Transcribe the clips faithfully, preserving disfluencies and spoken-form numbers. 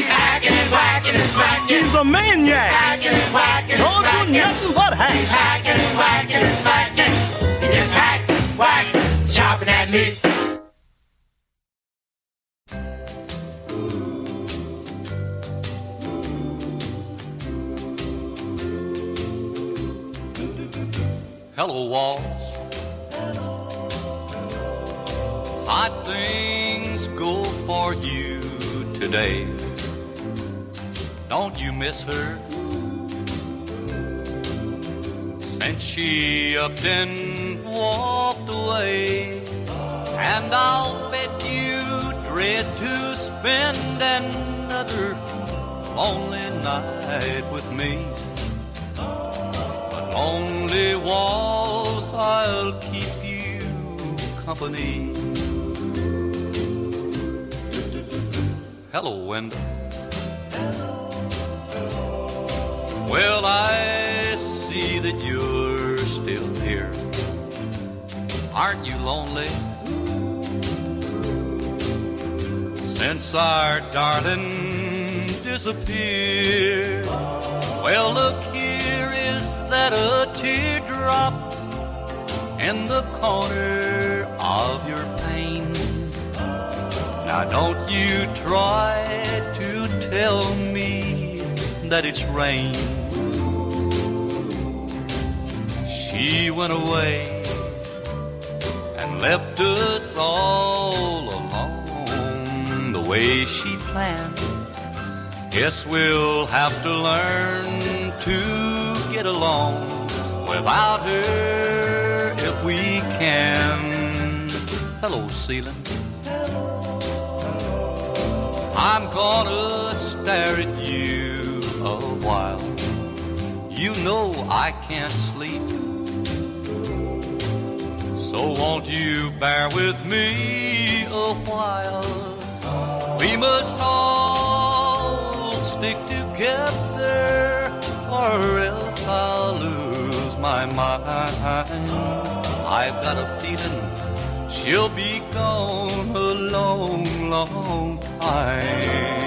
He's hacking and whacking and slacking. He's a maniac. Hacking and whacking and slacking. Don't do nothing but hack. He's hacking and whacking and slacking. He just hack, whack, chopping at me. Hello, walls. Hot things go for you today. Don't you miss her? Since she upped and walked away, and I'll bet you dread to spend another lonely night with me. But lonely walls, I'll keep you company. Hello, window. Well, I see that you're still here. Aren't you lonely? Since our darling disappeared, well, look here, is that a teardrop in the corner of your pain? Now don't you try to tell me that it's rain. She went away and left us all alone the way she planned. Guess we'll have to learn to get along without her if we can. Hello, ceiling. I'm gonna stare at you a while. You know I can't sleep, so won't you bear with me a while? We must all stick together, or else I'll lose my mind. I've got a feeling she'll be gone a long, long time.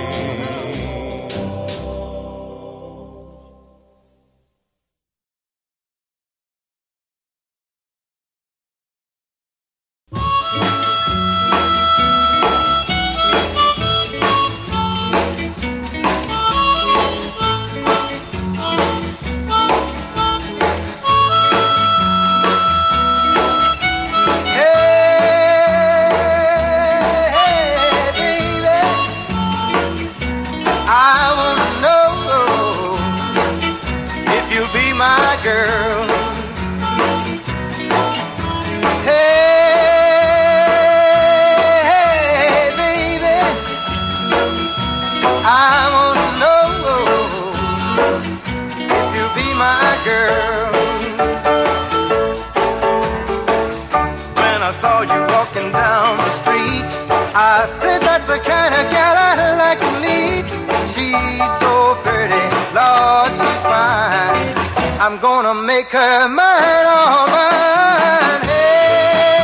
I'm gonna make her mine, all mine. Hey,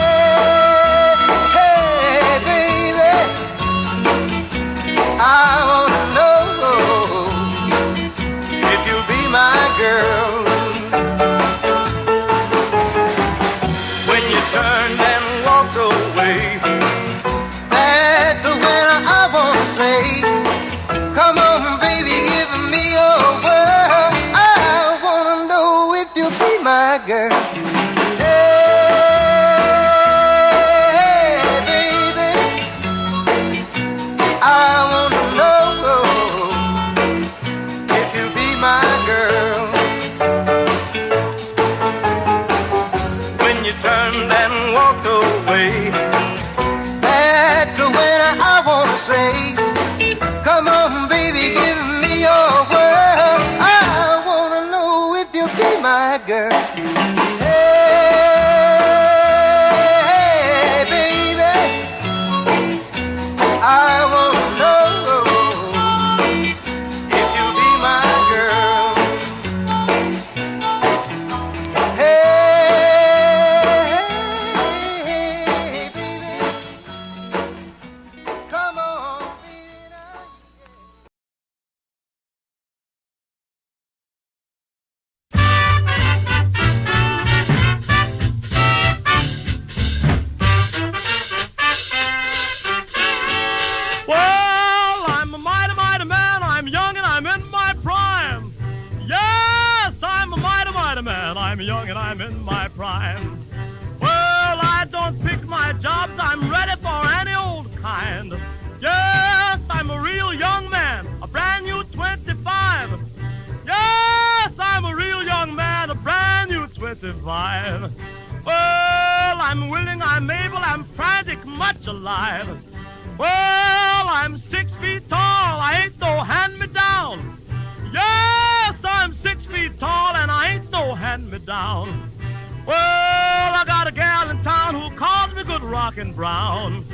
hey, baby, I wanna know if you'll be my girl. When you turned and walked away, that's when I wanna say, come on, baby, give me a word. My girl, hey, hey, baby, I wanna know if you'll be my girl. When you turned and walked away, that's when I wanna say, come on, baby, give me your word. I wanna know if you'll be my girl. I'm young and I'm in my prime. Well, I don't pick my jobs, I'm ready for any old kind. Yes, I'm a real young man, a brand new twenty-five. Yes, I'm a real young man, a brand new twenty-five. Well, I'm willing, I'm able, I'm frantic, much alive. Well, I'm six feet tall, I ain't no hand-me-down. Yes, I'm six feet tall and I ain't no hand-me-down. Well, I got a gal in town who calls me Good Rockin' Brown.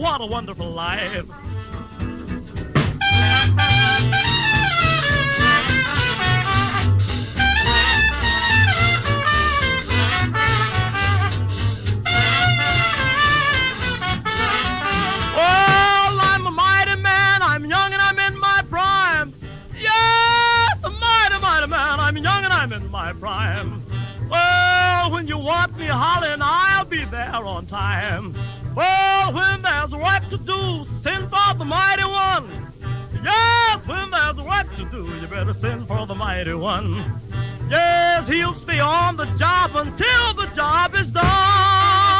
What a wonderful life. Yes, he'll stay on the job until the job is done.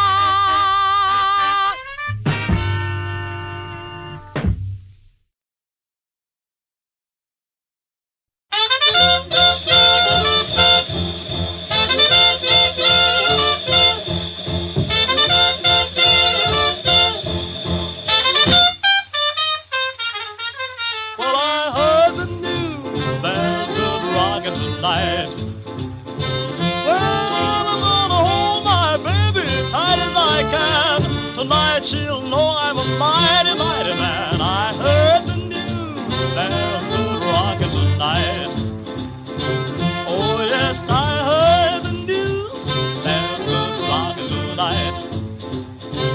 Well, I heard the news that tonight. Well, I'm gonna hold my baby tight as I can. Tonight she'll know I'm a mighty, mighty man. I heard the news, there's a rocket tonight. Oh yes, I heard the news, there's a rocket tonight.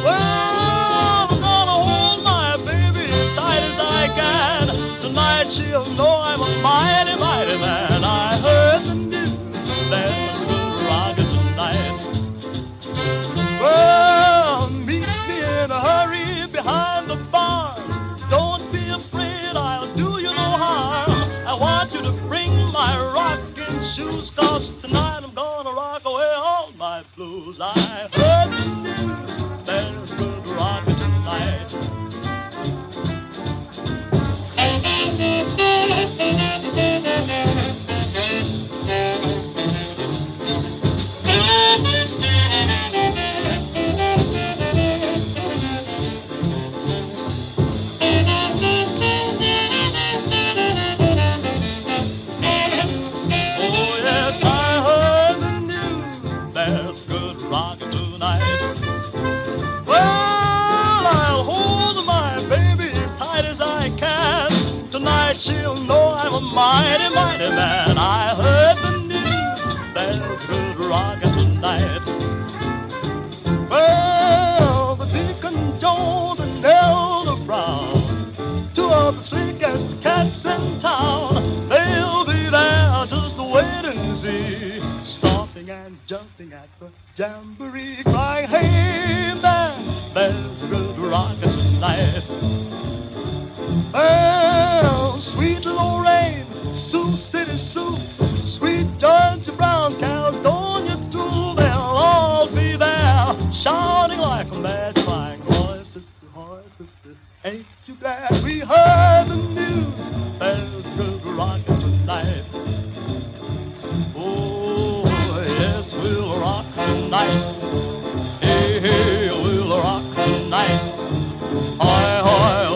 Well, I'm gonna hold my baby tight as I can. Tonight she'll know I'm a mighty, mighty man. I heard the news, there's a good rocket tonight. Oh yes, I heard the news, there's a good rocket tonight. Well, I'll hold my baby tight as I can. Tonight she'll know I'm a mighty, mighty man. I heard the news, there's a good rocket tonight. Well, the Deacon Jones and Elder Brown, two of the sleekest cats in town, they'll be there just to wait and see, stomping and jumping at the jamboree, crying, hey man, there's a good rocket tonight. Well, sweet Lorraine, Sioux City Soup, sweet Georgia Brown, Caledonia too, they'll all be there, shouting like a mad, crying, hoy sister, hoy sister, ain't you glad we heard the news, there's a good rocket tonight. Tonight, hey, hey, we'll rock tonight. Hoy, hoy,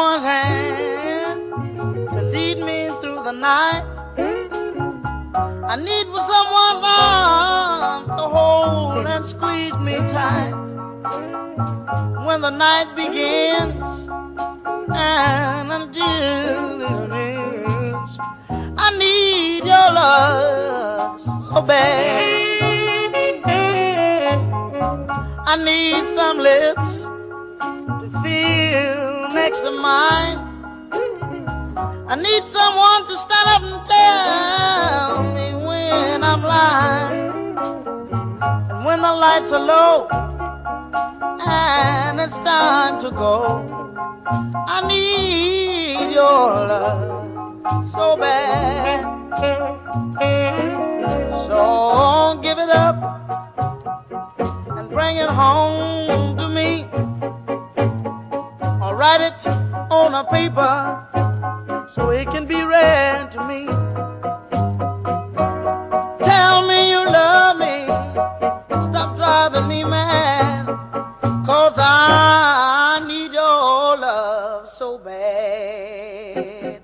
someone's hand to lead me through the night. I need for someone's arms to hold and squeeze me tight. When the night begins and until it ends, I need your love so bad. I need some lips to feel next to mine. I need someone to stand up and tell me when I'm lying. And when the lights are low and it's time to go, I need your love so bad. So give it up, bring it home to me, or write it on a paper so it can be read to me. Tell me you love me, stop driving me mad, 'cause I need your love so bad.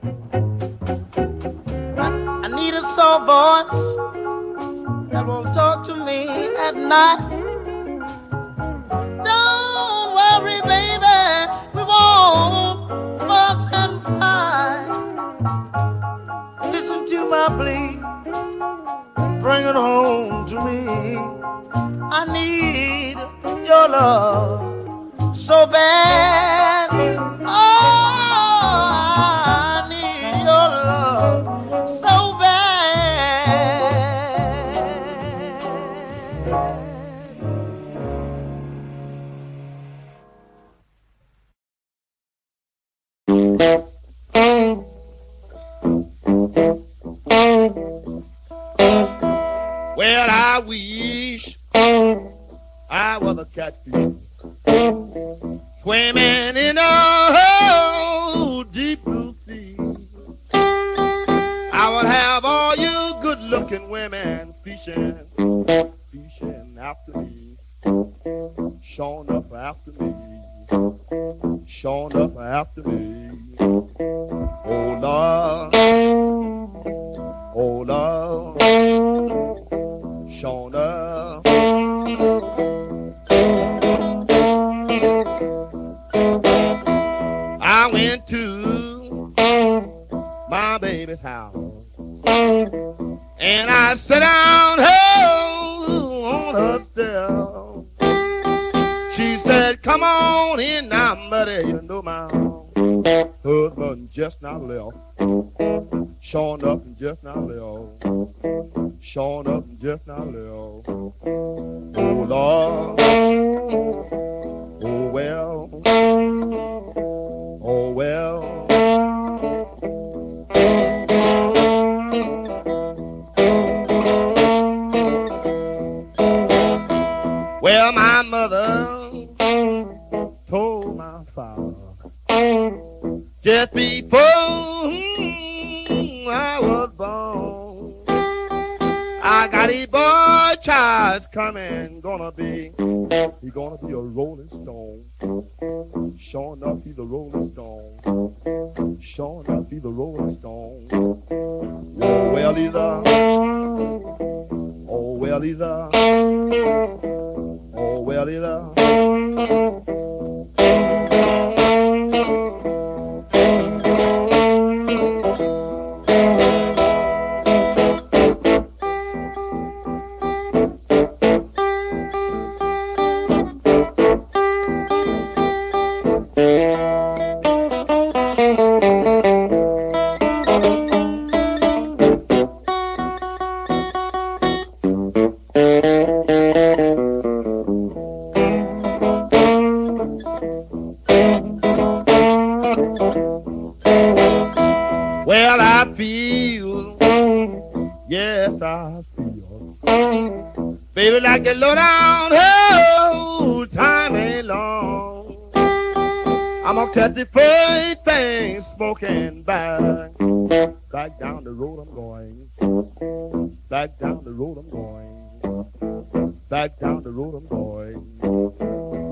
I, I need a soft voice that will talk to me at night. Please bring it home to me. I need your love so bad. Oh, I need your love so bad. Well, I wish I was a catfish swimming in a deep blue sea. I would have all you good-looking women fishing, fishing after me, showing up after me, showing up after me. Oh, love, oh, love. Shona. I went to my baby's house and I sat down on her step. She said, "Come on in now, buddy, you know my husband just now left. Showing up and just now left. Showing up and just now left. Oh, Lord. Oh, well. Oh, well." Well, my mother told my father just before I was born, I got a boy child coming, gonna be, he gonna be a rolling stone. Sure enough, he's a rolling stone. Sure enough, he's a rolling stone. Oh, well, he's a, oh, well, he's a, oh, well, he's a.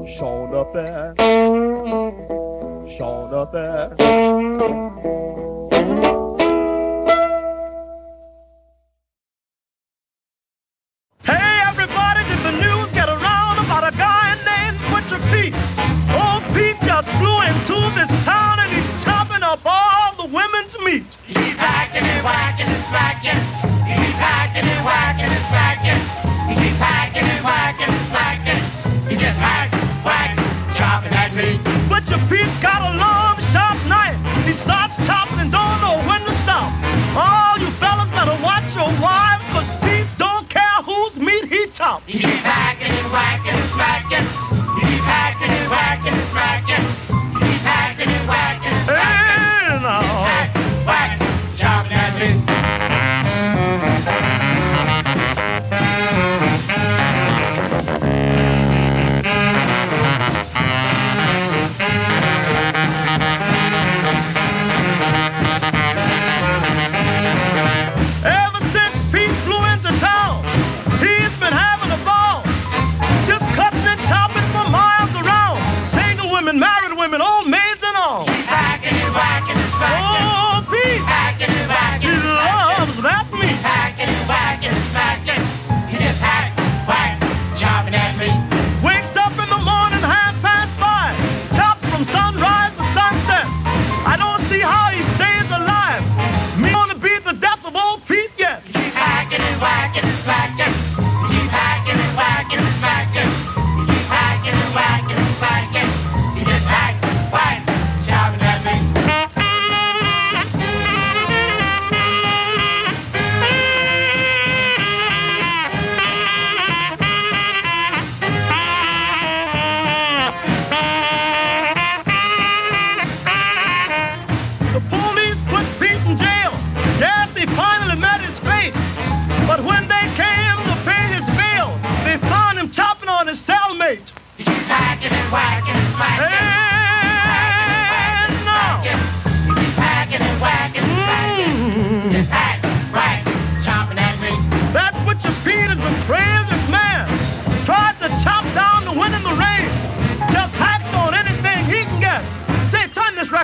Showing up there, shown up there. Butcher Pete's got a long, sharp knife. He starts chopping and don't know when to stop. All you fellas better watch your wives, 'cause Pete don't care whose meat he chops. He keep hacking and whacking and smacking. He keep hacking and whacking and smacking. He keep hacking and whacking and smacking. Hey, now. He hack, whack, chopping at me.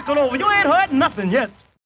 Over. You ain't heard nothing yet.